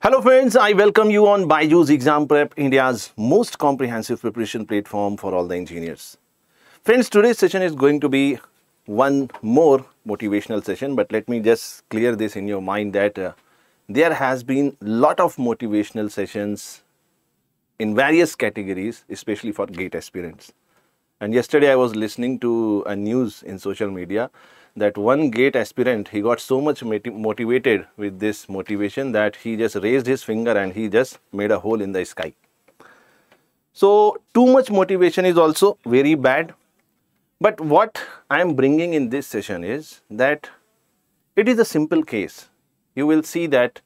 Hello friends, I welcome you on BYJU'S Exam Prep, India's most comprehensive preparation platform for all the engineers. Friends, today's session is going to be one more motivational session, but let me just clear this in your mind that there has been a lot of motivational sessions in various categories, especially for GATE aspirants. And yesterday I was listening to a news in social media that one GATE aspirant, he got so much motivated with this motivation that he just raised his finger and he just made a hole in the sky. So too much motivation is also very bad. But what I am bringing in this session is that it is a simple case. You will see that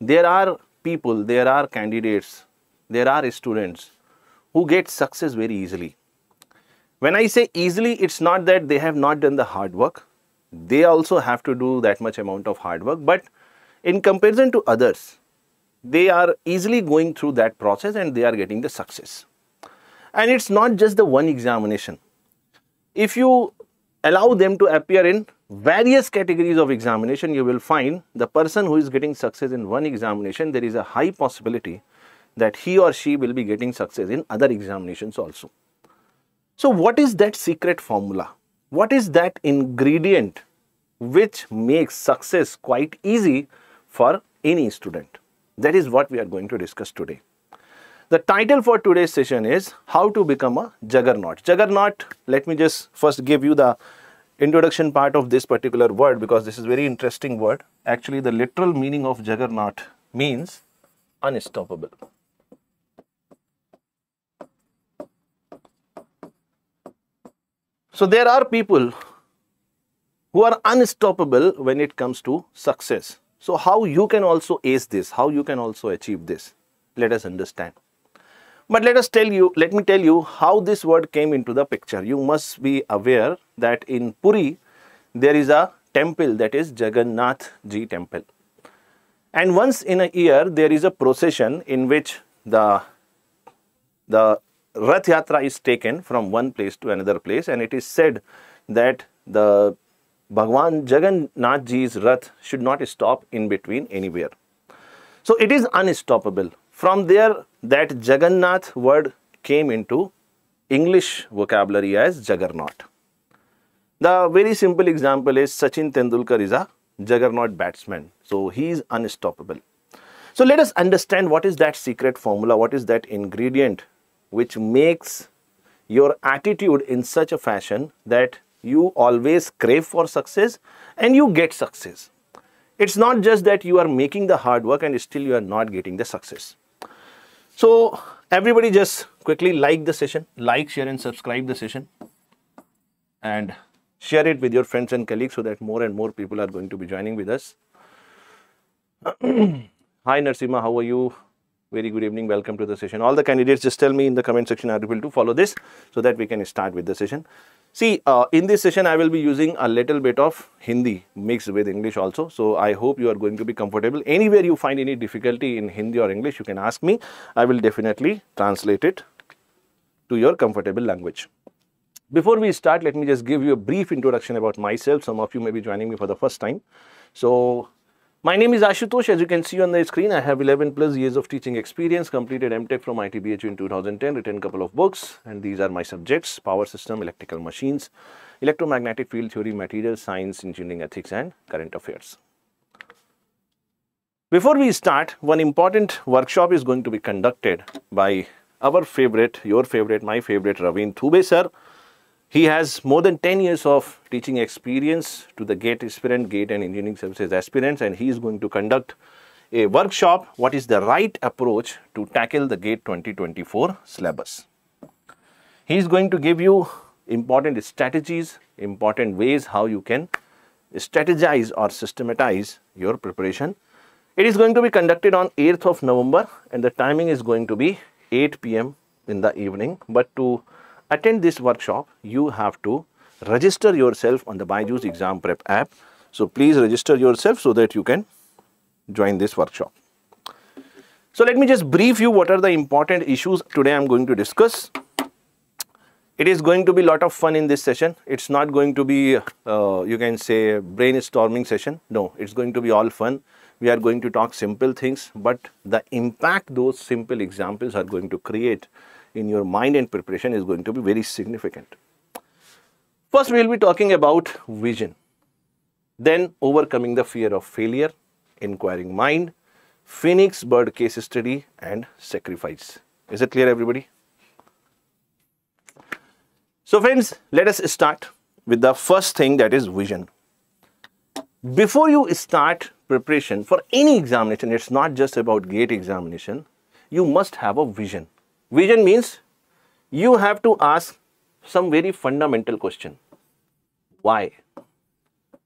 there are people, there are candidates, there are students who get success very easily. When I say easily, it's not that they have not done the hard work. They also have to do that much amount of hard work, but in comparison to others, they are easily going through that process and they are getting the success. And it's not just the one examination. If you allow them to appear in various categories of examination, you will find the person who is getting success in one examination, there is a high possibility that he or she will be getting success in other examinations also. So what is that secret formula? What is that ingredient which makes success quite easy for any student? That is what we are going to discuss today. The title for today's session is How to Become a Juggernaut. Juggernaut, let me just first give you the introduction part of this particular word because this is a very interesting word. Actually, the literal meaning of juggernaut means unstoppable. So there are people who are unstoppable when it comes to success. So how you can also ace this, how you can also achieve this, let us understand. But let me tell you how this word came into the picture. You must be aware that in Puri, there is a temple that is Jagannath Ji temple. And once in a year, there is a procession in which the Rath Yatra is taken from one place to another place, and it is said that the Bhagwan Jagannath Ji's Rath should not stop in between anywhere. So it is unstoppable. From there, that Jagannath word came into English vocabulary as juggernaut. The very simple example is Sachin Tendulkar is a juggernaut batsman. So he is unstoppable. So let us understand what is that secret formula, what is that ingredient which makes your attitude in such a fashion that you always crave for success and you get success. It's not just that you are making the hard work and still you are not getting the success. So everybody just quickly like the session, like, share and subscribe the session and share it with your friends and colleagues so that more and more people are going to be joining with us. Hi Narsima, how are you? Very good evening, welcome to the session. All the candidates, just tell me in the comment section, are you able to follow this so that we can start with the session. See, in this session, I will be using a little bit of Hindi mixed with English also. So I hope you are going to be comfortable. Anywhere you find any difficulty in Hindi or English, you can ask me. I will definitely translate it to your comfortable language. Before we start, let me just give you a brief introduction about myself. Some of you may be joining me for the first time. So my name is Ashutosh. As you can see on the screen, I have 11 plus years of teaching experience, completed MTech from ITBHU in 2010, written a couple of books, and these are my subjects: power system, electrical machines, electromagnetic field theory, material science, engineering ethics, and current affairs. Before we start, one important workshop is going to be conducted by our favorite, your favorite, my favorite, Raveen Thube sir. He has more than 10 years of teaching experience to the GATE aspirant, GATE and engineering services aspirants, and he is going to conduct a workshop, what is the right approach to tackle the GATE 2024 syllabus. He is going to give you important strategies, important ways how you can strategize or systematize your preparation. It is going to be conducted on 8th of November and the timing is going to be 8 p.m. in the evening, but to attend this workshop, you have to register yourself on the BYJU'S Exam Prep app. So please register yourself so that you can join this workshop. So let me just brief you what are the important issues today I'm going to discuss. It is going to be a lot of fun in this session. It's not going to be, you can say, brainstorming session. No, it's going to be all fun. We are going to talk simple things, but the impact those simple examples are going to create in your mind and preparation is going to be very significant. First, we will be talking about vision, then overcoming the fear of failure, inquiring mind, Phoenix bird case study and sacrifice. Is it clear, everybody? So friends, let us start with the first thing, that is vision. Before you start preparation for any examination, it's not just about GATE examination, you must have a vision. Vision means you have to ask some very fundamental question. Why?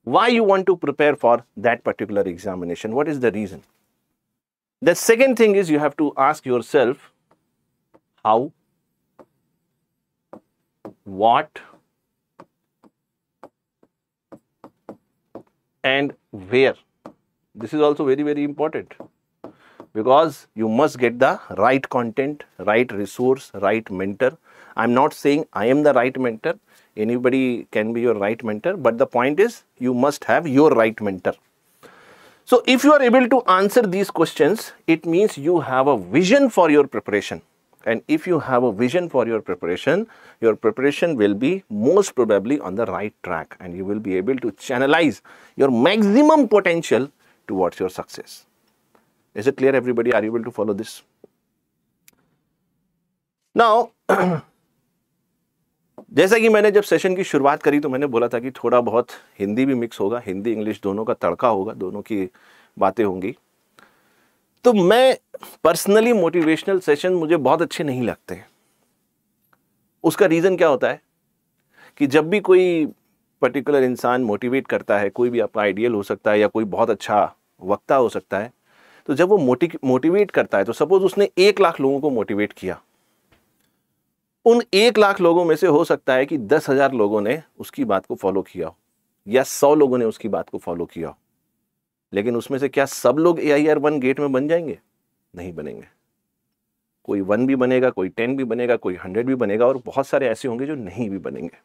Why you want to prepare for that particular examination? What is the reason? The second thing is you have to ask yourself how, what, and where. This is also very, very important, because you must get the right content, right resource, right mentor. I'm not saying I am the right mentor. Anybody can be your right mentor, but the point is you must have your right mentor. So if you are able to answer these questions, it means you have a vision for your preparation. And if you have a vision for your preparation will be most probably on the right track, and you will be able to channelize your maximum potential towards your success. Is it clear, everybody? Are you able to follow this? Now, जैसा कि मैंने जब session की शुरुआत करी तो मैंने बोला था कि थोड़ा बहुत हिंदी भी मिक्स होगा, हिंदी इंग्लिश दोनों का तड़का होगा, दोनों की बातें होंगी। तो मैं पर्सनली मोटिवेशनल सेशन मुझे बहुत अच्छे नहीं लगते हैं। उसका रीज़न क्या होता है कि जब भी कोई पर्टिकुलर इंसान मोटिवेट करता है, कोई भी आपका आइडियल हो सकता है या कोई बहुत अच्छा वक्ता हो सकता है, तो जब वो मोटिवेट करता है, तो सपोज़ उसने 1 लाख लोगों को मोटिवेट किया, उन 1 लाख लोगों में से हो सकता है कि 10,000 लोगों ने उसकी बात को फॉलो किया हो या 100 लोगों ने उसकी बात को फॉलो किया हो, लेकिन उसमें से क्या सब लोग AIR-1 गेट में बन जाएंगे? नहीं बनेंगे। कोई 1 भी बनेगा, कोई 10 भी बनेगा, कोई 100 भी बनेगा, और बहुत सारे ऐसे होंगे जो नहीं भी बनेंगे।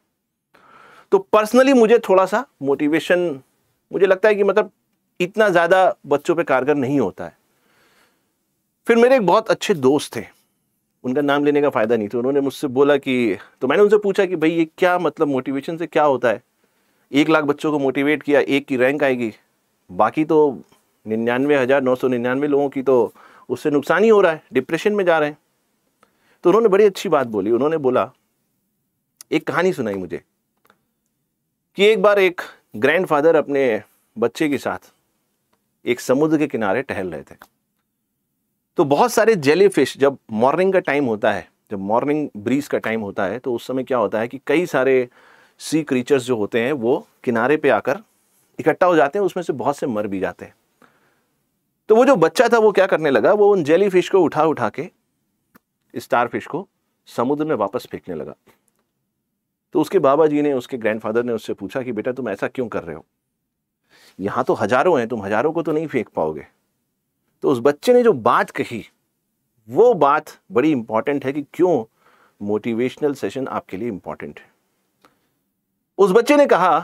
तो पर्सनली मुझे थोड़ा सा मोटिवेशन, मुझे लगता है कि मतलब इतना ज़्यादा बच्चों पे कारगर नहीं होता है। फिर मेरे एक बहुत अच्छे दोस्त थे, उनका नाम लेने का फ़ायदा नहीं, तो उन्होंने मुझसे बोला कि, तो मैंने उनसे पूछा कि भाई ये क्या मतलब मोटिवेशन से क्या होता है? 1 लाख बच्चों को मोटिवेट किया, 1 की रैंक आएगी, बाकी तो 99,999 लोगों की तो उससे नुकसान ही हो रहा है, डिप्रेशन में जा रहे हैं। तो उन्होंने बड़ी अच्छी बात बोली, उन्होंने बोला, एक कहानी सुनाई मुझे कि एक बार एक ग्रैंडफादर अपने बच्चे के साथ एक समुद्र के किनारे टहल रहे थे। तो बहुत सारे जेलीफिश, जब मॉर्निंग का टाइम होता है, जब मॉर्निंग ब्रीज का टाइम होता है, तो उस समय क्या होता है कि कई सारे सी क्रीचर्स जो होते हैं वो किनारे पे आकर इकट्ठा हो जाते हैं, उसमें से बहुत से मर भी जाते हैं। तो वो जो बच्चा था वो क्या करने लगा, वो उन जेलीफिश को उठा उठा के स्टारफिश को समुद्र में वापस फेंकने लगा। तो उसके बाबा जी ने, उसके ग्रैंडफादर ने उससे पूछा कि बेटा तुम ऐसा क्यों कर रहे हो, यहाँ तो हज़ारों हैं, तुम हज़ारों को तो नहीं फेंक पाओगे। तो उस बच्चे ने जो बात कही वो बात बड़ी इंपॉर्टेंट है कि क्यों मोटिवेशनल सेशन आपके लिए इम्पॉर्टेंट है। उस बच्चे ने कहा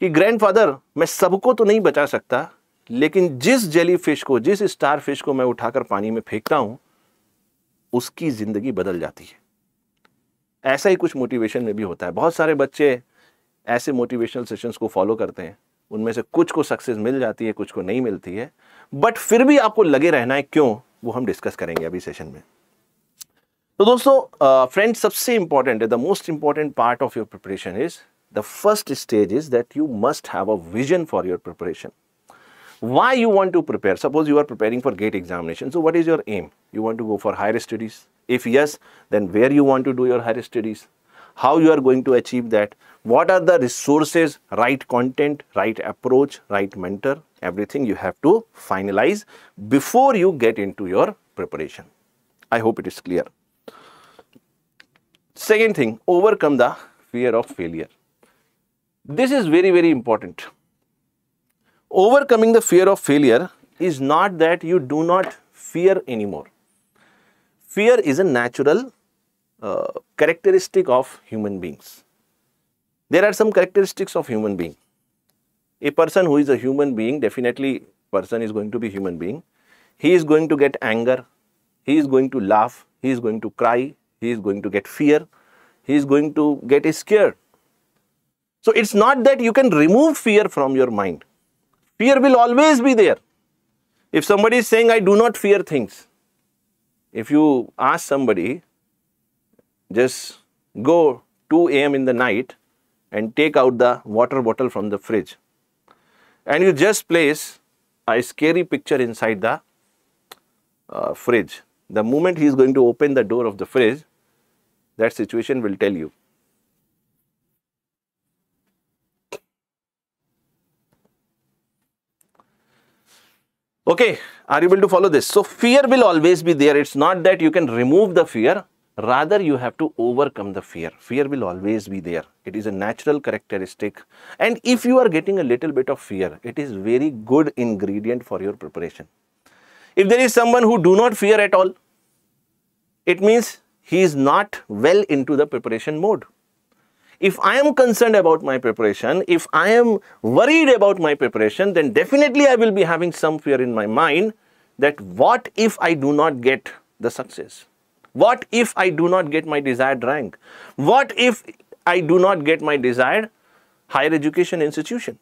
कि ग्रैंडफादर मैं सबको तो नहीं बचा सकता, लेकिन जिस जेलीफिश को, जिस स्टारफिश को मैं उठाकर पानी में फेंकता हूँ उसकी ज़िंदगी बदल जाती है। ऐसा ही कुछ मोटिवेशन में भी होता है। बहुत सारे बच्चे ऐसे मोटिवेशनल सेशंस को फॉलो करते हैं, उनमें से कुछ को सक्सेस मिल जाती है, कुछ को नहीं मिलती है, बट फिर भी आपको लगे रहना है, क्यों, वो हम डिस्कस करेंगे अभी सेशन में। तो दोस्तों, फ्रेंड्स, सबसे important, the most important part of your preparation is, the first stage is that you must have a vision for your preparation. Why you want to prepare? Suppose you are preparing for GATE examination. So what is your aim? You want to go for higher studies? If yes, then where you want to do your higher studies? How you are going to achieve that? What are the resources, right content, right approach, right mentor? Everything you have to finalize before you get into your preparation. I hope it is clear. Second thing, overcome the fear of failure. This is very, very important. Overcoming the fear of failure is not that you do not fear anymore. Fear is a natural characteristic of human beings. There are some characteristics of human being. A person who is a human being definitely person is going to be human being, he is going to get anger, he is going to laugh, he is going to cry, he is going to get fear, he is going to get scared. So it's not that you can remove fear from your mind. Fear will always be there. If somebody is saying, I do not fear things, if you ask somebody, just go 2 a.m. in the night and take out the water bottle from the fridge, and you just place a scary picture inside the fridge. The moment he is going to open the door of the fridge, that situation will tell you. Okay, are you able to follow this? So fear will always be there. It's not that you can remove the fear. Rather, you have to overcome the fear. Fear will always be there. It is a natural characteristic. And if you are getting a little bit of fear, it is very good ingredient for your preparation. If there is someone who do not fear at all, it means he is not well into the preparation mode. If I am concerned about my preparation, if I am worried about my preparation, then definitely I will be having some fear in my mind that what if I do not get the success? What if I do not get my desired rank? What if I do not get my desired higher education institution?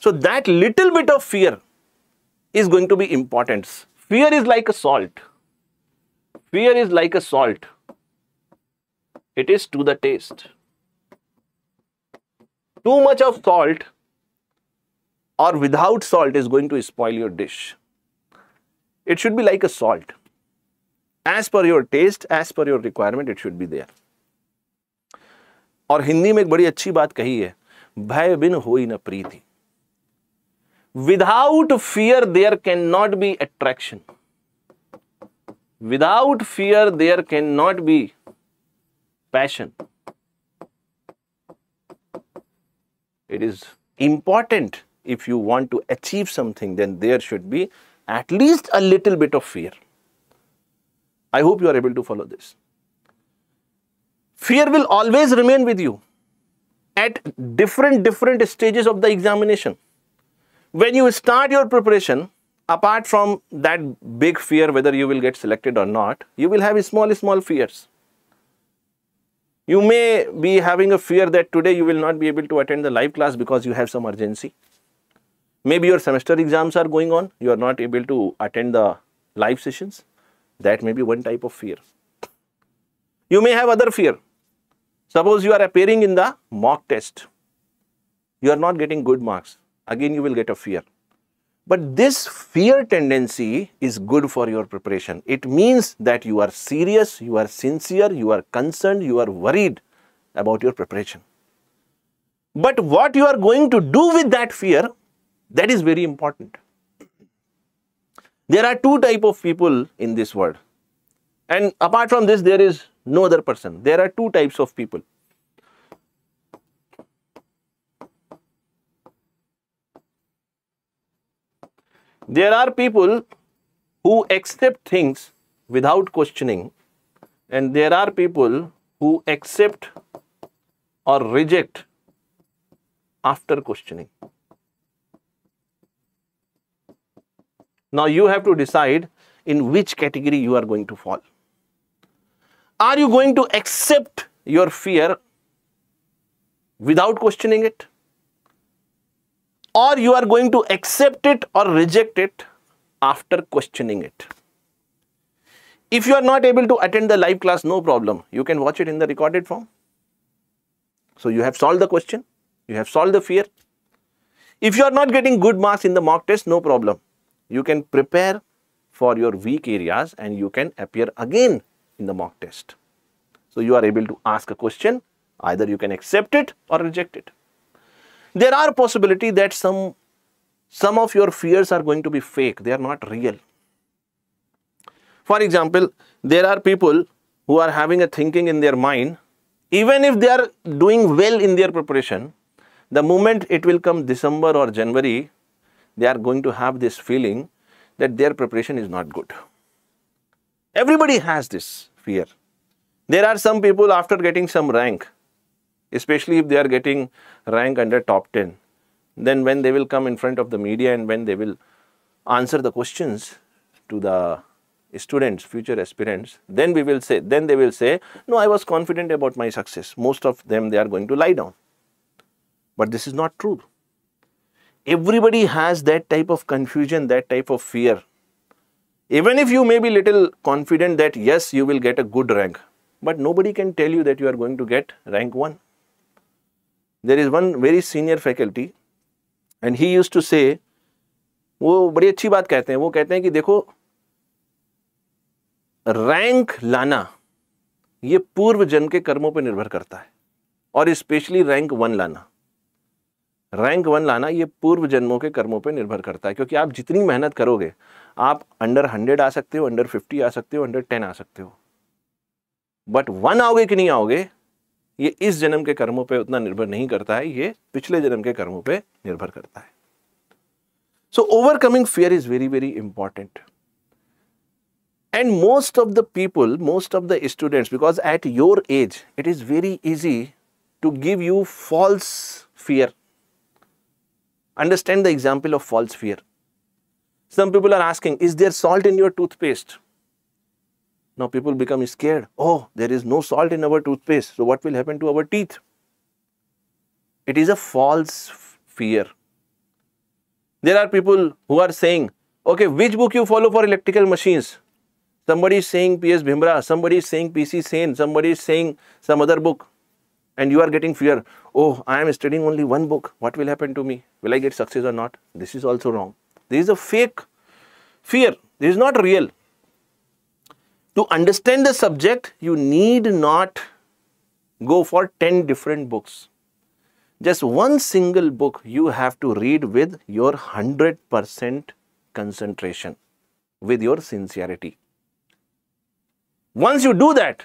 So that little bit of fear is going to be important. Fear is like a salt. Fear is like a salt. It is to the taste. Too much of salt or without salt is going to spoil your dish. It should be like a salt. As per your taste, as per your requirement, it should be there. और हिंदी में एक बड़ी अच्छी बात कही है, भय बिन होई न प्रीति. Without fear, there cannot be attraction. Without fear, there cannot be passion. It is important if you want to achieve something, then there should be at least a little bit of fear. I hope you are able to follow this. Fear will always remain with you at different stages of the examination. When you start your preparation, apart from that big fear whether you will get selected or not, you will have small fears. You may be having a fear that today you will not be able to attend the live class because you have some urgency. Maybe your semester exams are going on, you are not able to attend the live sessions. That may be one type of fear. You may have other fear. Suppose you are appearing in the mock test. You are not getting good marks. Again, you will get a fear. But this fear tendency is good for your preparation. It means that you are serious, you are sincere, you are concerned, you are worried about your preparation. But what you are going to do with that fear, that is very important. There are 2 types of people in this world. And apart from this, there is no other person. There are 2 types of people. There are people who accept things without questioning, and there are people who accept or reject after questioning. Now you have to decide in which category you are going to fall. Are you going to accept your fear without questioning it? Or you are going to accept it or reject it after questioning it. If you are not able to attend the live class, no problem. You can watch it in the recorded form. So you have solved the question. You have solved the fear. If you are not getting good marks in the mock test, no problem. You can prepare for your weak areas and you can appear again in the mock test. So you are able to ask a question. Either you can accept it or reject it. There are possibility that some of your fears are going to be fake. They are not real. For example, there are people who are having a thinking in their mind. Even if they are doing well in their preparation, the moment it will come December or January, they are going to have this feeling that their preparation is not good. Everybody has this fear. There are some people after getting some rank, especially if they are getting rank under top 10, then when they will come in front of the media and when they will answer the questions to the students, future aspirants, then we will say, then they will say, no, I was confident about my success. Most of them, they are going to lie down. But this is not true. Everybody has that type of confusion, that type of fear. Even if you may be little confident that yes, you will get a good rank, but nobody can tell you that you are going to get rank 1. There is one very senior faculty and he used to say, वो बड़ी अच्छी बात कहते हैं, वो कहते हैं कि देखो, रैंक लाना ये पूर्व जन्म के कर्मों पर निर्भर करता है और स्पेशली रैंक 1 लाना ये पूर्व जन्मों के कर्मों पर निर्भर करता है, क्योंकि आप जितनी मेहनत करोगे आप अंडर 100 आ सकते हो, अंडर 50 आ सकते हो, अंडर 10 आ सकते हो, बट 1 आओगे कि नहीं आओगे ये इस जन्म के कर्मों पे उतना निर्भर नहीं करता है, ये पिछले जन्म के कर्मों पे निर्भर करता है. So overcoming fear is very, very important. And most of the people, most of the students, because at your age, it is very easy to give you false fear. Understand the example of false fear. Some people are asking, is there salt in your toothpaste? Now people become scared. Oh, there is no salt in our toothpaste. So what will happen to our teeth? It is a false fear. There are people who are saying, okay, which book you follow for electrical machines? Somebody is saying P.S. Bhimra, somebody is saying P.C. Sen, somebody is saying some other book, and you are getting fear. Oh, I am studying only one book. What will happen to me? Will I get success or not? This is also wrong. This is a fake fear. This is not real. To understand the subject, you need not go for 10 different books. Just one single book you have to read with your 100% concentration, with your sincerity. Once you do that,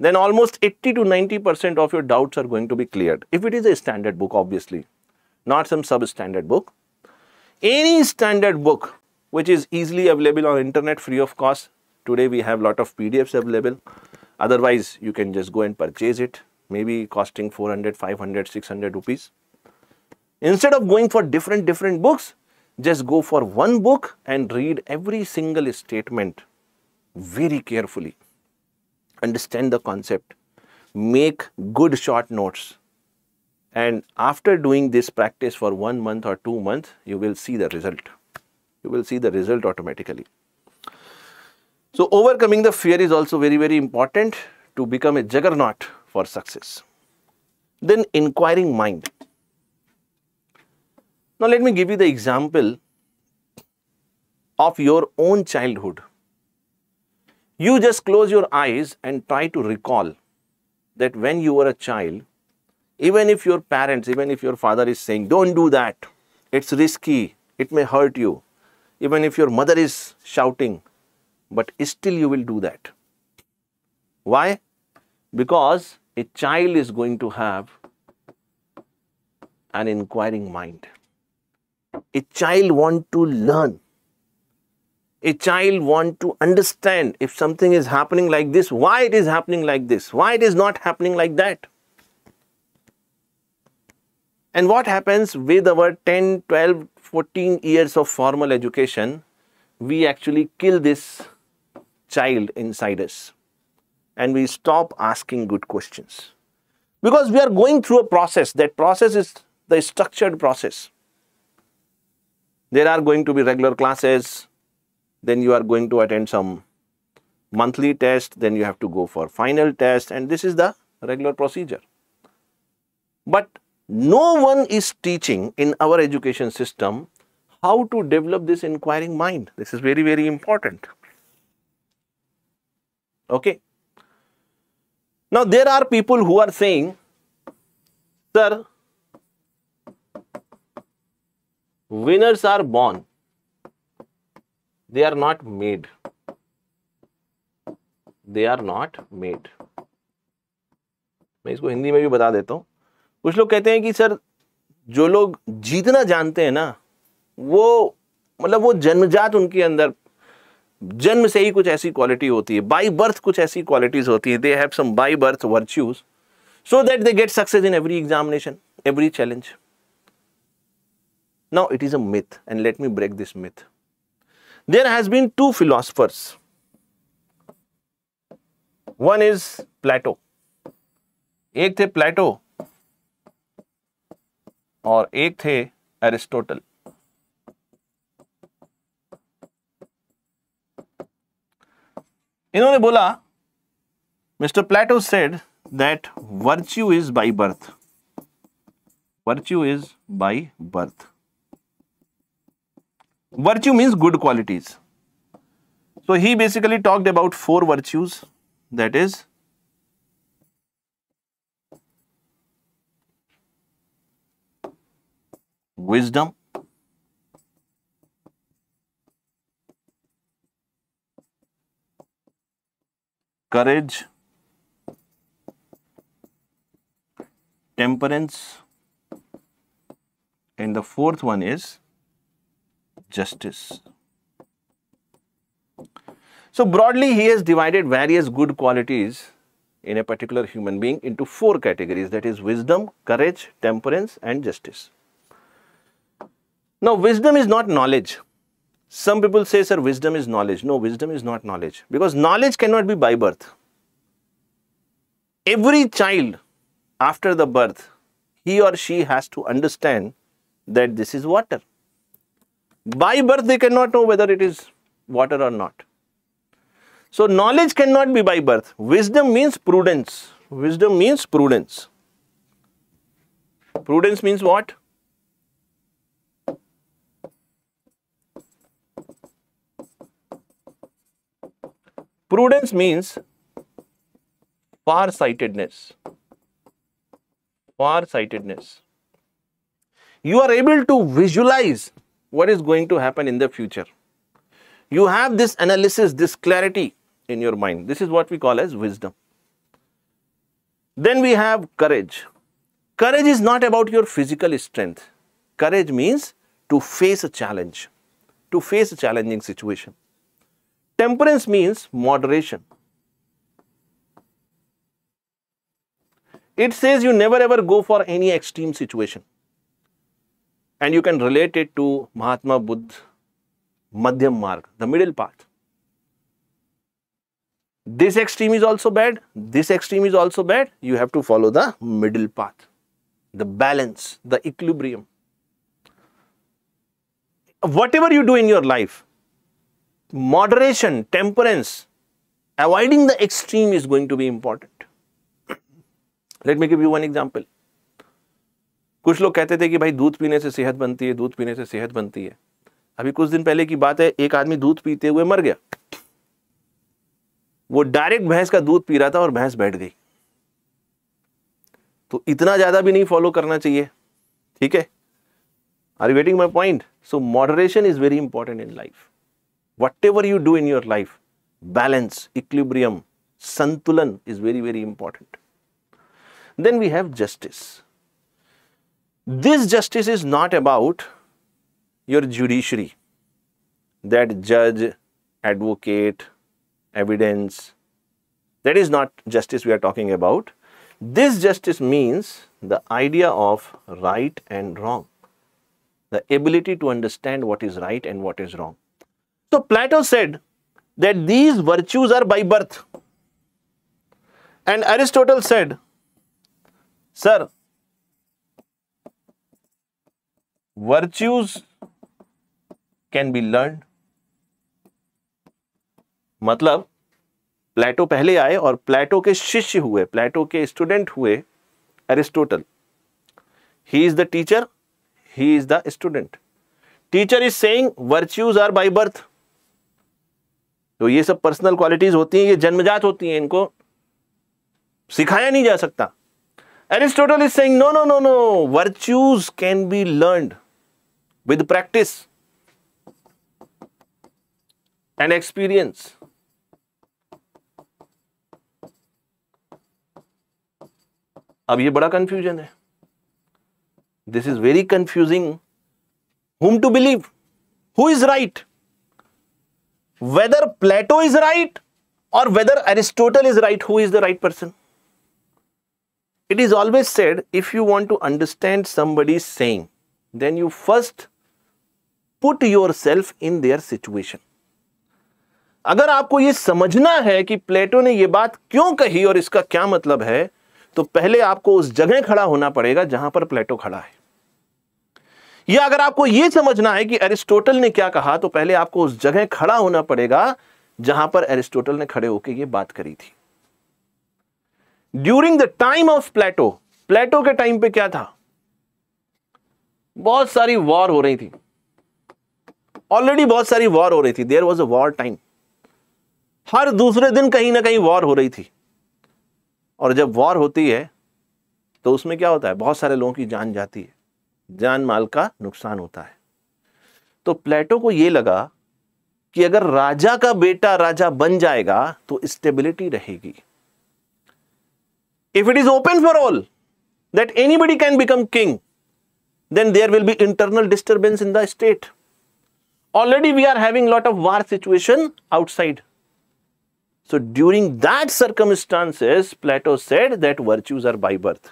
then almost 80 to 90% of your doubts are going to be cleared. If it is a standard book, obviously, not some substandard book. Any standard book which is easily available on internet free of cost. Today we have a lot of PDFs available. Otherwise, you can just go and purchase it. Maybe costing 400, 500, 600 rupees. Instead of going for different books, just go for one book and read every single statement very carefully. Understand the concept. Make good short notes. And after doing this practice for 1 month or 2 months, you will see the result. You will see the result automatically. So overcoming the fear is also very, very important to become a juggernaut for success. Then inquiring mind. Now let me give you the example of your own childhood. You just close your eyes and try to recall that when you were a child, even if your parents, even if your father is saying, don't do that, it's risky, it may hurt you. Even if your mother is shouting, but still you will do that. Why? Because a child is going to have an inquiring mind. A child wants to learn. A child wants to understand if something is happening like this, why it is happening like this, why it is not happening like that. And what happens with our 10, 12, 14 years of formal education, we actually kill this child inside us. And we stop asking good questions. Because we are going through a process. That process is the structured process. There are going to be regular classes. Then you are going to attend some monthly test. Then you have to go for final test. And this is the regular procedure. But no one is teaching in our education system how to develop this inquiring mind. This is very, very important. Okay. Now, there are people who are saying, sir, winners are born, they are not made. They are not made. मैं इसको हिंदी में भी बता देता हूँ. कुछ लोग कहते हैं कि सर, जो लोग जीतना जानते हैं ना, वो मतलब वो जन्मजात उनके अंदर जन्म से ही कुछ ऐसी क्वालिटी होती है, बाय बर्थ कुछ ऐसी क्वालिटीज होती है, they have some by birth virtues, so that they get success in every examination, every challenge. Now it is a myth and let me break this myth. there has been two philosophers. One is Plato. एक थे प्लेटो और एक थे Aristotle. इन्होंने बोला, mister Plato said that virtue is by birth. Virtue is by birth. Virtue means good qualities. So he basically talked about four virtues, that is wisdom, courage, temperance, and the fourth one is justice. So broadly he has divided various good qualities in a particular human being into four categories, that is wisdom, courage, temperance, and justice. Now, wisdom is not knowledge. Some people say, sir, wisdom is knowledge. No, wisdom is not knowledge, because knowledge cannot be by birth. Every child after the birth, he or she has to understand that this is water. By birth, they cannot know whether it is water or not. So, knowledge cannot be by birth. Wisdom means prudence. Wisdom means prudence. Prudence means what? Prudence means far-sightedness. Far-sightedness. You are able to visualize what is going to happen in the future. You have this analysis, this clarity in your mind. This is what we call as wisdom. Then we have courage. Courage is not about your physical strength. Courage means to face a challenge, to face a challenging situation. Temperance means moderation. It says you never ever go for any extreme situation. And you can relate it to Mahatma Buddha, Madhyam Marg, the middle path. This extreme is also bad, this extreme is also bad. You have to follow the middle path, the balance, the equilibrium. Whatever you do in your life, moderation, temperance, avoiding the extreme is going to be important. Let me give you one example. कुछ लोग कहते थे कि भाई दूध पीने से सेहत बनती है, दूध पीने से सेहत बनती है. अभी कुछ दिन पहले की बात है, एक आदमी दूध पीते हुए मर गया. वो डायरेक्ट भैंस का दूध पी रहा था और भैंस बैठ गई. तो इतना ज्यादा भी नहीं फॉलो करना चाहिए, ठीक है? Are you getting my point? So moderation is very important in life. Whatever you do in your life, balance, equilibrium, santulan is very, very important. Then we have justice. This justice is not about your judiciary, that judge, advocate, evidence. That is not justice we are talking about. This justice means the idea of right and wrong, the ability to understand what is right and what is wrong. So Plato said that these virtues are by birth, and Aristotle said, sir, virtues can be learned. मतलब Plato पहले आए और प्लेटो के शिष्य हुए, प्लेटो के student हुए Aristotle. He is the teacher, he is the student. Teacher is saying virtues are by birth. तो ये सब पर्सनल क्वालिटीज होती हैं, ये जन्मजात होती हैं, इनको सिखाया नहीं जा सकता. Aristotle is saying no no no no, virtues can be learned with practice and experience. अब ये बड़ा कंफ्यूजन है. This is very confusing. Whom to believe? Who is right? Whether Plato is right or whether Aristotle is right, who is the right person? It is always said, if you want to understand somebody's saying, then you first put yourself in their situation. अगर आपको ये समझना है कि प्लेटो ने ये बात क्यों कही और इसका क्या मतलब है, तो पहले आपको उस जगह खड़ा होना पड़ेगा जहां पर प्लेटो खड़ा है। या अगर आपको ये समझना है कि एरिस्टोटल ने क्या कहा, तो पहले आपको उस जगह खड़ा होना पड़ेगा जहां पर एरिस्टोटल ने खड़े होकर ये बात करी थी। During the time of Plato, Plato के टाइम पे क्या था? बहुत सारी वॉर हो रही थी, ऑलरेडी बहुत सारी वॉर हो रही थी। There was a war time, हर दूसरे दिन कहीं ना कहीं वॉर हो रही थी। और जब वॉर होती है तो उसमें क्या होता है? बहुत सारे लोगों की जान जाती है, जान माल का नुकसान होता है। तो प्लेटो को ये लगा कि अगर राजा का बेटा राजा बन जाएगा तो स्टेबिलिटी रहेगी। If it is open for all that anybody can become king, then there will be internal disturbance in the state. Already we are having lot of war situation outside. So during that circumstances, Plato said that virtues are by birth.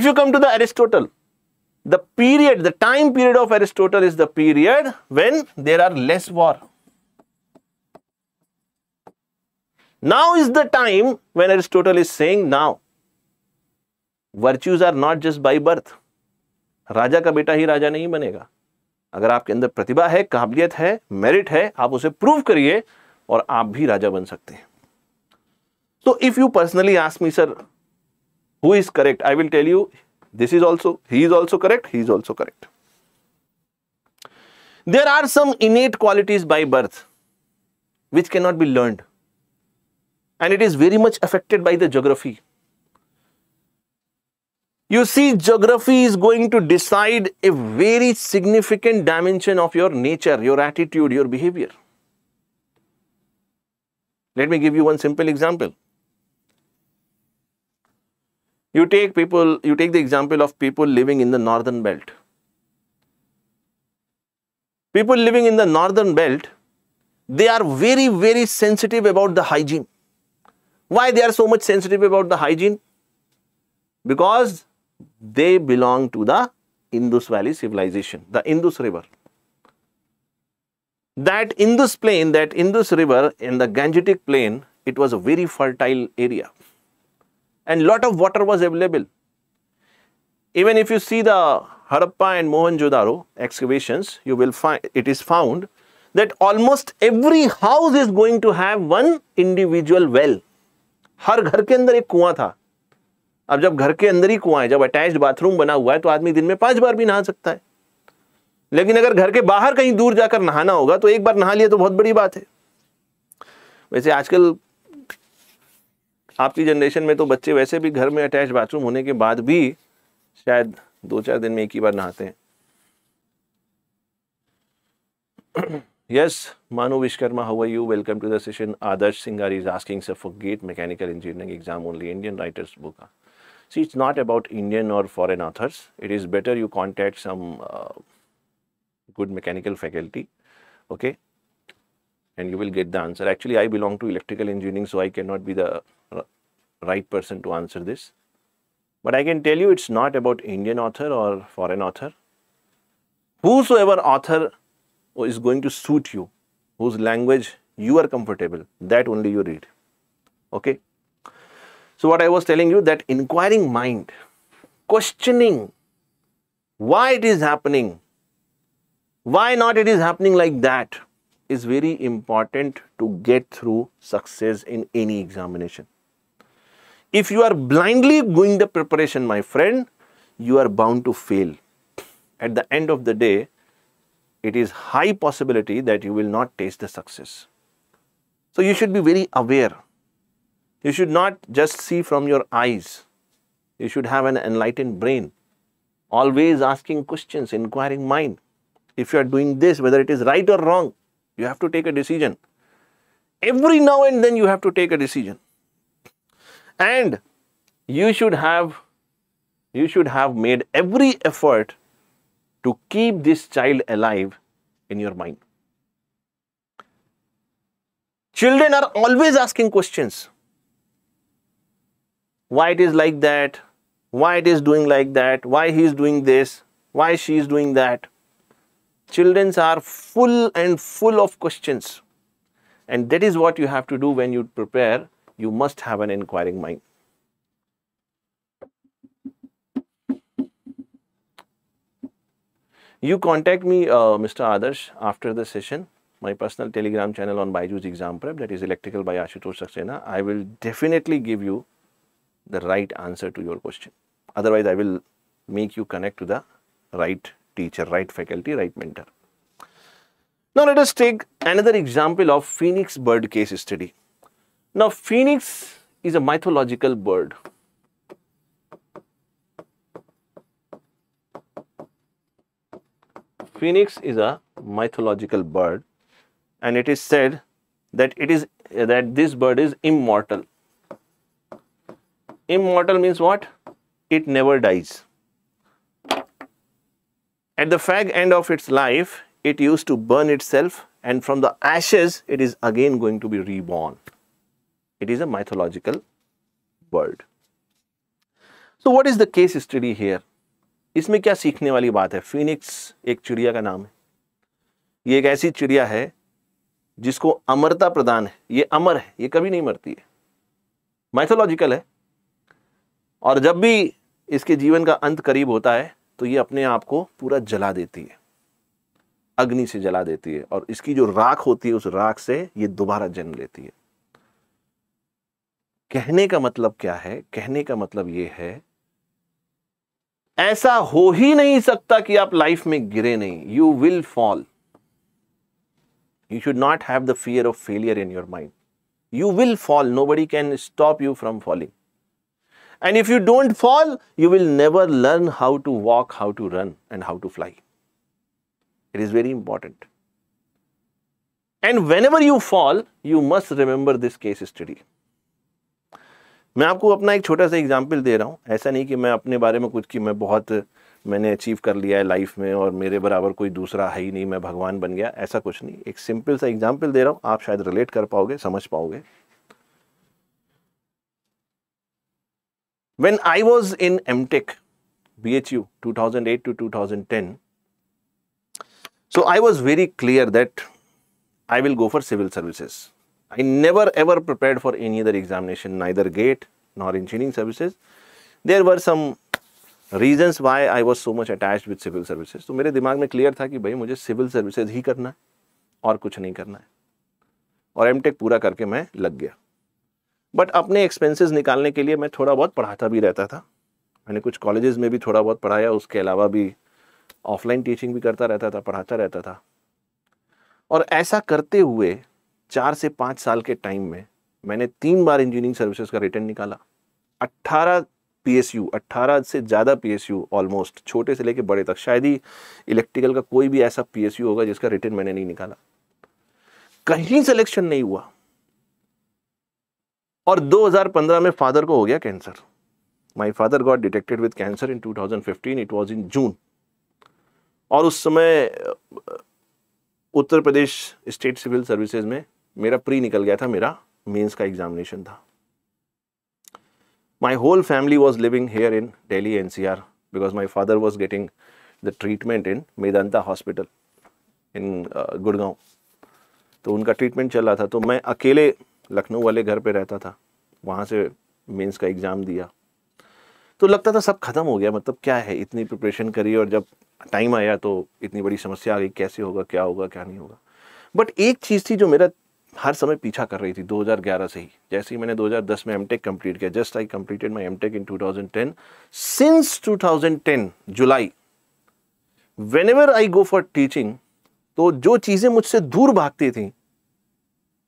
If you come to the Aristotle, the period, the time period of Aristotle is the period when there are less war. Now is the time when Aristotle is saying now. Virtues are not just by birth, राजा का बेटा ही राजा नहीं बनेगा। अगर आपके अंदर प्रतिभा है, काबिलियत है, मेरिट है, आप उसे प्रूव करिए और आप भी राजा बन सकते हैं। तो if you personally ask me sir who is correct, I will tell you this is also, he is also correct, he is also correct. There are some innate qualities by birth which can not be learned and it is very much affected by the geography. You see, geography is going to decide a very significant dimension of your nature, your attitude, your behavior. Let me give you one simple example. You take the example of people living in the northern belt. People living in the northern belt, they are very, very sensitive about the hygiene. Why they are so much sensitive about the hygiene? Because they belong to the Indus Valley Civilization, the Indus River. That Indus plain, that Indus River in the Gangetic plain, it was a very fertile area. And lot of water was available. Even if you see the Harappa and Mohanjodaro excavations, you will find, it is found that almost every house is going to have one individual well. हर घर के अंदर एक कुआं था। अब जब घर के अंदर ही कुआं है, जब अटैच्ड बाथरूम बना हुआ है, तो आदमी दिन में 5 बार भी नहा सकता है। लेकिन अगर घर के बाहर कहीं दूर जाकर नहाना होगा तो एक बार नहा लिया तो बहुत बड़ी बात है। वैसे आजकल आपकी जनरेशन में तो बच्चे वैसे भी घर में अटैच्ड बाथरूम होने के बाद भी शायद 2-4 दिन में एक ही बार नहाते हैं। Yes, Mano Vishwakarma, how are you? Welcome to the session. Adarsh Singari is asking sir for GATE mechanical engineering exam only, Indian writers book. See, it's not about Indian or foreign authors. It is better you contact some good mechanical faculty, okay, and you will get the answer. Actually, I belong to electrical engineering, so I cannot be the right person to answer this. But I can tell you it's not about Indian author or foreign author. Whosoever author is going to suit you, whose language you are comfortable, that only you read, okay. So what I was telling you, that inquiring mind, questioning why it is happening, why not it is happening like that, is very important to get through success in any examination. If you are blindly doing the preparation, my friend, you are bound to fail. At the end of the day, it is high possibility that you will not taste the success. So you should be very aware. You should not just see from your eyes. You should have an enlightened brain. Always asking questions, inquiring mind. If you are doing this, whether it is right or wrong, you have to take a decision. Every now and then you have to take a decision. And you should have made every effort to keep this child alive in your mind. Children are always asking questions. Why it is like that, why it is doing like that, why he is doing this, why she is doing that. Children are full of questions, and that is what you have to do when you prepare. You must have an inquiring mind. You contact me, Mr. Adarsh, after the session. My personal Telegram channel on BYJU'S Exam Prep, that is Electrical by Ashutosh Saxena. I will definitely give you the right answer to your question. Otherwise, I will make you connect to the right teacher, right faculty, right mentor. Now, let us take another example of Phoenix bird case study. Now, Phoenix is a mythological bird. Phoenix is a mythological bird, and it is said that this bird is immortal. Immortal means what? It never dies. At the fag end of its life, it used to burn itself, and from the ashes, it is again going to be reborn. It is a mythological bird. So, what is the case study here? इसमें क्या सीखने वाली बात है? Phoenix एक चिड़िया का नाम है. ये एक ऐसी चिड़िया है जिसको अमरता प्रदान है. ये अमर है, ये कभी नहीं मरती है. माइथोलॉजिकल है, और जब भी इसके जीवन का अंत करीब होता है तो ये अपने आप को पूरा जला देती है, अग्नि से जला देती है, और इसकी जो राख होती है उस राख से ये दोबारा जन्म लेती है. कहने का मतलब क्या है? कहने का मतलब ये है, ऐसा हो ही नहीं सकता कि आप लाइफ में गिरे नहीं. You will fall. You should not have the fear of failure in your mind. You will fall. Nobody can stop you from falling. And if you don't fall, you will never learn how to walk, how to run and how to fly. It is very important. And whenever you fall, you must remember this case study. मैं आपको अपना एक छोटा सा example दे रहा हूँ. ऐसा नहीं कि मैं अपने बारे में कुछ कि मैंने अचीव कर लिया है लाइफ में और मेरे बराबर कोई दूसरा है ही नहीं, मैं भगवान बन गया, ऐसा कुछ नहीं. एक सिंपल सा एग्जाम्पल दे रहा हूँ, आप शायद रिलेट कर पाओगे, समझ पाओगे. When I was in MTech, BHU 2008 to 2010, so I was very clear that I will go for civil services. I never ever prepared for any other examination, neither GATE nor engineering services. There were some reasons why I was so much attached with civil services. So मेरे दिमाग में clear था कि भाई मुझे civil services ही करना है और कुछ नहीं करना है, और MTech पूरा करके मैं लग गया. बट अपने expenses निकालने के लिए मैं थोड़ा बहुत पढ़ाता भी रहता था. मैंने कुछ colleges में भी थोड़ा बहुत पढ़ाया, उसके अलावा भी offline teaching भी करता रहता था, पढ़ाता रहता था. और ऐसा करते हुए 4 से 5 साल के टाइम में मैंने 3 बार इंजीनियरिंग सर्विसेज का रिटर्न निकाला. 18 PSU, 18 से ज़्यादा PSU ऑलमोस्ट, छोटे से लेके बड़े तक. शायद ही इलेक्ट्रिकल का कोई भी ऐसा PSU होगा जिसका रिटर्न मैंने नहीं निकाला. कहीं सिलेक्शन नहीं हुआ. और 2015 में फादर को हो गया cancer. My father got detected with cancer in 2015. It was in June. और उस समय Uttar Pradesh state civil services में मेरा प्री निकल गया था, मेरा मेंस का एग्जामिनेशन था. My whole family was living here in Delhi NCR because my father was getting the treatment in Medanta hospital in Gurgaon. तो उनका ट्रीटमेंट चल रहा था, तो मैं अकेले लखनऊ वाले घर पे रहता था. वहाँ से मेंस का एग्ज़ाम दिया, तो लगता था सब खत्म हो गया. मतलब क्या है, इतनी प्रिपरेशन करी और जब टाइम आया तो इतनी बड़ी समस्या आ गई. कैसे होगा, क्या होगा, क्या नहीं होगा. बट एक चीज़ थी जो मेरा हर समय पीछा कर रही थी 2011 से ही. जैसे ही मैंने 2010 में MTech कंप्लीट किया, just I completed my MTech in 2010. Since 2010 July, whenever I go for teaching, तो जो चीज़ें मुझसे दूर भागती थी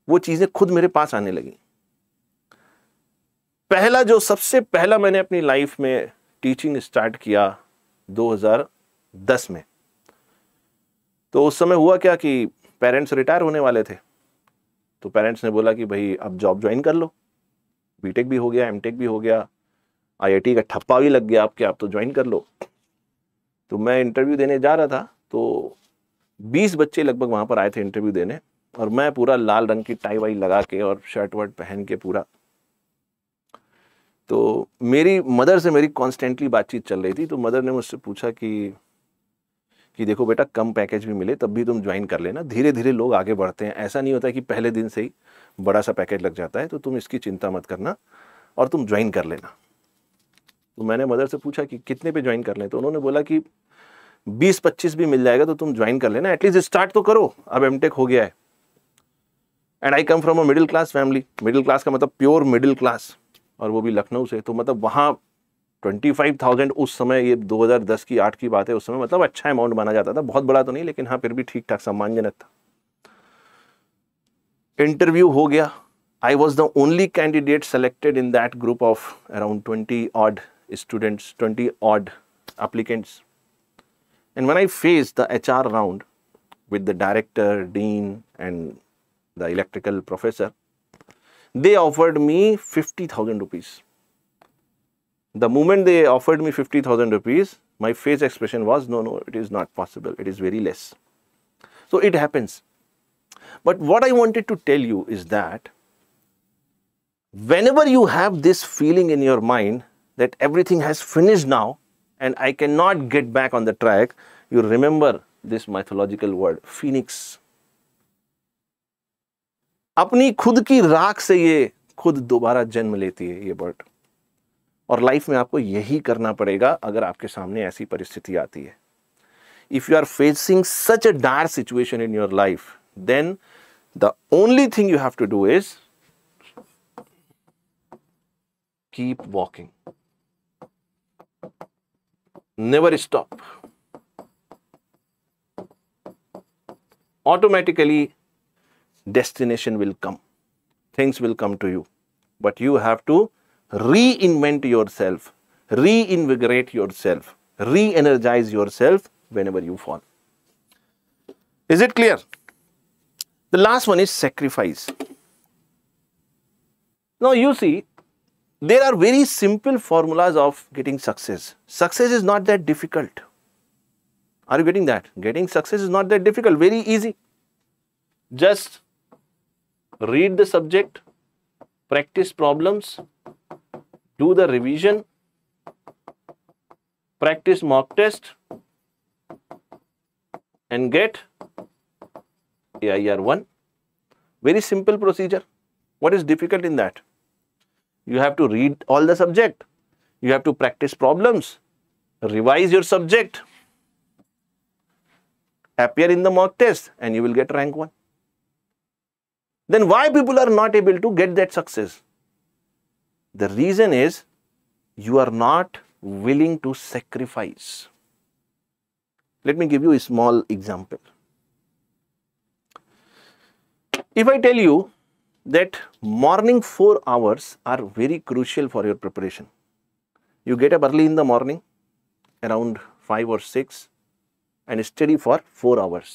वो चीज़ें खुद मेरे पास आने लगी. पहला जो सबसे पहला मैंने अपनी लाइफ में टीचिंग स्टार्ट किया 2010 में. तो उस समय हुआ क्या कि पेरेंट्स रिटायर होने वाले थे, तो पेरेंट्स ने बोला कि भाई अब जॉब ज्वाइन कर लो. बीटेक भी हो गया, एमटेक भी हो गया, IIT का ठप्पा भी लग गया आपके, आप तो ज्वाइन कर लो. तो मैं इंटरव्यू देने जा रहा था, तो 20 बच्चे लगभग वहाँ पर आए थे इंटरव्यू देने, और मैं पूरा लाल रंग की टाई वाई लगा के और शर्ट वर्ट पहन के पूरा. तो मेरी मदर से मेरी कॉन्स्टेंटली बातचीत चल रही थी. तो मदर ने मुझसे पूछा कि कि देखो बेटा कम पैकेज भी मिले तब भी तुम ज्वाइन कर लेना, धीरे धीरे लोग आगे बढ़ते हैं, ऐसा नहीं होता है कि पहले दिन से ही बड़ा सा पैकेज लग जाता है, तो तुम इसकी चिंता मत करना और तुम ज्वाइन कर लेना। तो मैंने मदर से पूछा कि कितने पे ज्वाइन कर लें, तो उन्होंने बोला कि 20-25 भी मिल जाएगा तो तुम ज्वाइन कर लेना, एटलीस्ट स्टार्ट तो करो, अब एमटेक हो गया है। And I come from a middle class family, middle class का मतलब प्योर मिडिल क्लास, और वो भी लखनऊ से, तो मतलब वहाँ 25,000 उस समय, ये 2010 की 8 की बात है, उस समय मतलब अच्छा अमाउंट माना जाता था, बहुत बड़ा तो नहीं लेकिन हाँ फिर भी ठीक ठाक सम्मानजनक था। इंटरव्यू हो गया, I was the only candidate selected in that group of around 20 odd students, 20 odd applicants. And when I faced the HR round with the director, dean and the electrical professor, they offered me 50,000 rupees. The moment they offered me 50,000 rupees, my face expression was, no, it is not possible, it is very less. So it happens. But what I wanted to tell you is that whenever you have this feeling in your mind that everything has finished now and I cannot get back on the track, you remember this mythological word, phoenix. अपनी खुद की राख से ये खुद दोबारा जन्म लेती है ये बर्ड, और लाइफ में आपको यही करना पड़ेगा अगर आपके सामने ऐसी परिस्थिति आती है। If you are facing such a dark situation in your life, then the only thing you have to do is keep walking, never stop. Automatically destination will come, things will come to you, but you have to reinvent yourself, reinvigorate yourself, re-energize yourself whenever you fall. Is it clear? The last one is sacrifice. Now you see, there are very simple formulas of getting success. Success is not that difficult. Are you getting that? Getting success is not that difficult, very easy. Just read the subject, practice problems, do the revision, practice mock test and get AIR 1. Very simple procedure. What is difficult in that? You have to read all the subject, you have to practice problems, revise your subject, appear in the mock test and you will get rank 1. Then why people are not able to get that success? The reason is you are not willing to sacrifice. Let me give you a small example. If I tell you that morning 4 hours are very crucial for your preparation. You get up early in the morning, around 5 or 6 and study for 4 hours.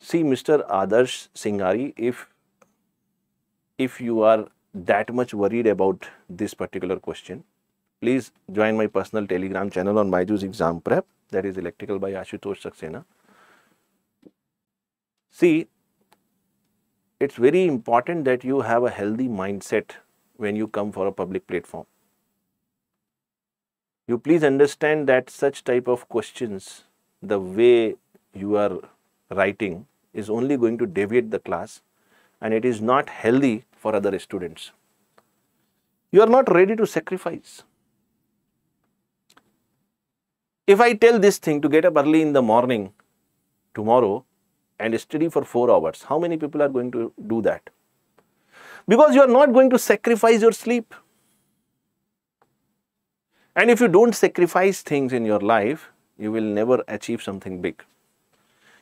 See Mr. Adarsh Singhari, if you are that much worried about this particular question, please join my personal Telegram channel on BYJU'S Exam Prep, that is Electrical by Ashutosh Saxena. See, it's very important that you have a healthy mindset when you come for a public platform. You please understand that such type of questions, the way you are writing is only going to deviate the class and it is not healthy for other students. You are not ready to sacrifice. If I tell this thing to get up early in the morning tomorrow and study for 4 hours, how many people are going to do that? Because you are not going to sacrifice your sleep. And if you don't sacrifice things in your life, you will never achieve something big.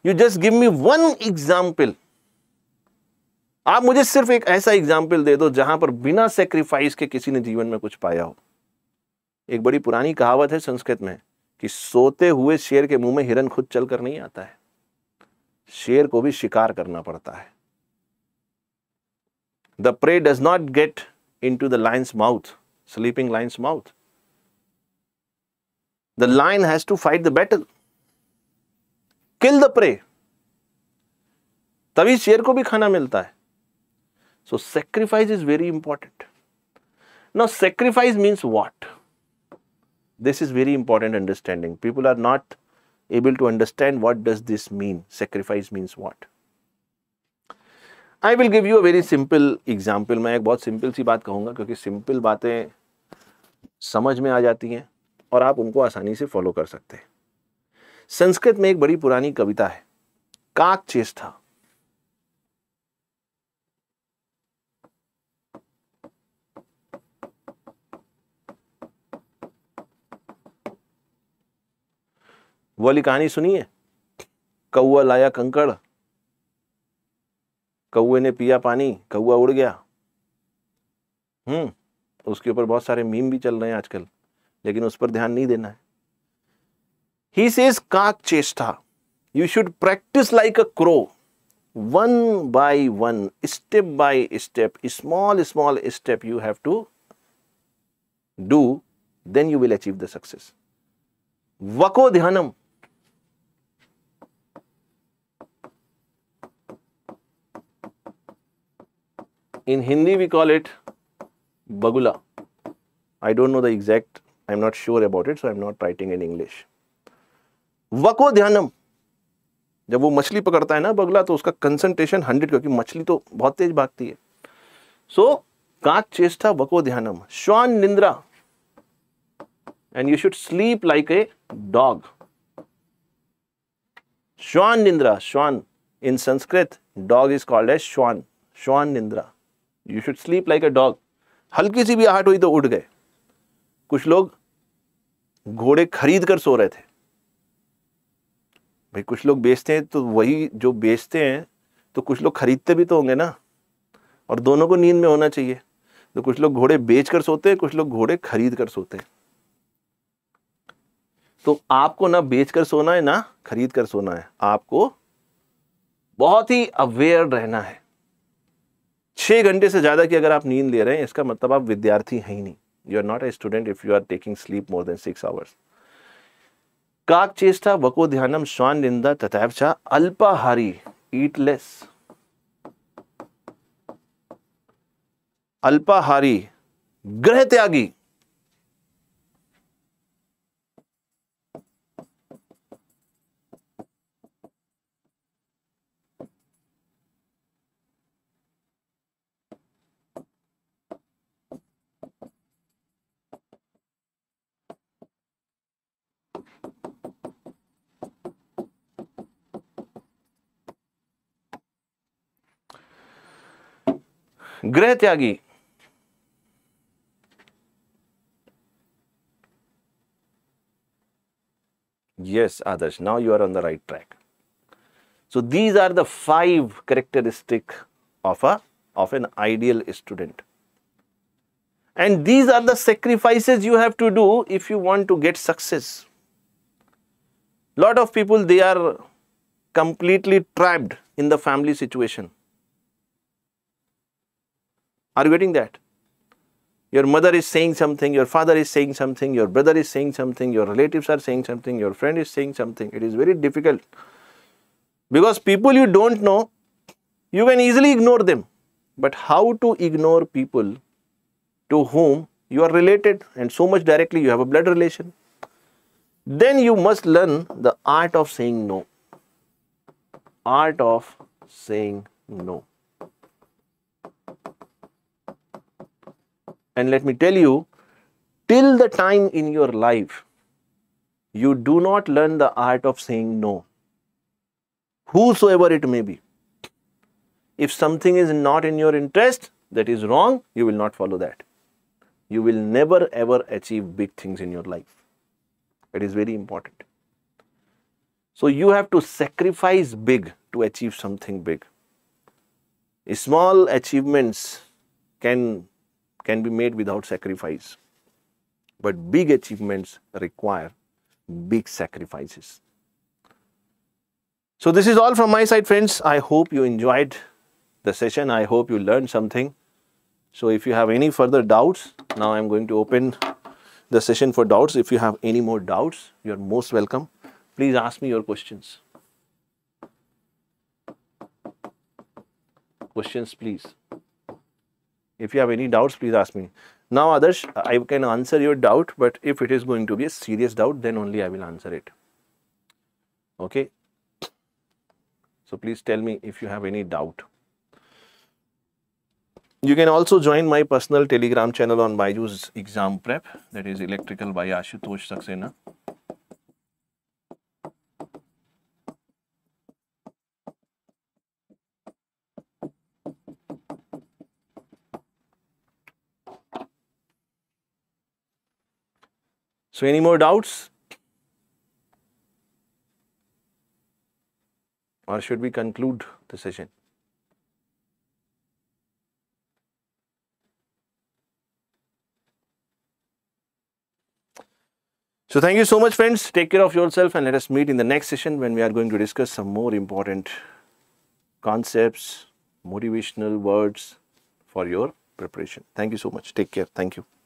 You just give me one example. आप मुझे सिर्फ एक ऐसा example दे दो जहां पर बिना sacrifice के किसी ने जीवन में कुछ पाया हो। एक बड़ी पुरानी कहावत है संस्कृत में कि सोते हुए शेर के मुंह में हिरन खुद चलकर नहीं आता है, शेर को भी शिकार करना पड़ता है। The prey does not get into the lion's mouth, sleeping lion's mouth. The lion has to fight the battle, kill the prey. तभी शेर को भी खाना मिलता है। So sacrifice is very important. Now sacrifice means what? This is very important understanding. People are not able to understand what does this mean. Sacrifice means what? I will give you a very simple example. मैं एक बहुत simple सी बात कहूँगा क्योंकि simple बातें समझ में आ जाती हैं और आप उनको आसानी से follow कर सकते हैं. संस्कृत में एक बड़ी पुरानी कविता है, काक चेष्टा. वो वाली कहानी सुनिए. कौआ लाया कंकड़, कौए ने पिया पानी, कौआ उड़ गया. उसके ऊपर बहुत सारे मीम भी चल रहे हैं आजकल, लेकिन उस पर ध्यान नहीं देना है. He says काक चेष्टा, you should practice like a crow, one by one, step by step, small step you have to do, then you will achieve the success. वको ध्यानम, in Hindi we call it bagula. I don't know the exact, I am not sure about it, so I am not writing in English. वको ध्यानम, जब वो मछली पकड़ता है ना बगुला, तो उसका concentration 100 क्योंकि मछली तो बहुत तेज भागती है. सो काक चेष्टा वको ध्यानम, श्वान निंद्रा, and you should sleep like a dog. Shwan Nindra, Shwan in Sanskrit, dog is called as Shwan, Shwan Nindra. You should sleep like a dog. हल्की सी भी आहट हुई तो उठ गए. कुछ लोग घोड़े खरीद कर सो रहे थे भाई, कुछ लोग बेचते हैं तो वही जो बेचते हैं तो कुछ लोग खरीदते भी तो होंगे ना, और दोनों को नींद में होना चाहिए. तो कुछ लोग घोड़े बेच कर सोते हैं, कुछ लोग घोड़े खरीद कर सोते हैं. तो आपको ना बेच कर सोना है ना खरीद कर सोना है, आपको बहुत ही अवेयर रहना है. 6 घंटे से ज़्यादा की अगर आप नींद ले रहे हैं, इसका मतलब आप विद्यार्थी हैं ही नहीं. You are not a student if you are taking sleep more than 6 hours. काक चेष्टा वको ध्यानम श्वान निंदा तथैवचा अल्पाहारी, ईट लेस. अल्पाहारी गृह त्यागी, गृह त्यागी. Yes, Adarsh, now you are on the right track. So these are the 5 characteristics of an ideal student. And these are the sacrifices you have to do if you want to get success. Lot of people, they are completely trapped in the family situation. Are you getting that? Your mother is saying something, your father is saying something, your brother is saying something, your relatives are saying something, your friend is saying something. It is very difficult because people you don't know, you can easily ignore them. But how to ignore people to whom you are related and so much directly, you have a blood relation? Then you must learn the art of saying no. Art of saying no. And let me tell you, till the time in your life, you do not learn the art of saying no, whosoever it may be. If something is not in your interest, that is wrong, you will not follow that. You will never ever achieve big things in your life. It is very important. So you have to sacrifice big to achieve something big. Small achievements can be made without sacrifice, but big achievements require big sacrifices. So this is all from my side, friends. I hope you enjoyed the session. I hope you learned something. So if you have any further doubts, now I am going to open the session for doubts. If you have any more doubts, you are most welcome. Please ask me your questions. Questions, please. If you have any doubts, please ask me. Now Adarsh, I can answer your doubt, but if it is going to be a serious doubt, then only I will answer it. Okay. So please tell me if you have any doubt. You can also join my personal Telegram channel on BYJU'S Exam Prep, that is Electrical by Ashutosh Saxena. So any more doubts? Or should we conclude the session? So thank you so much, friends. Take care of yourself and let us meet in the next session when we are going to discuss some more important concepts, motivational words for your preparation. Thank you so much. Take care. Thank you.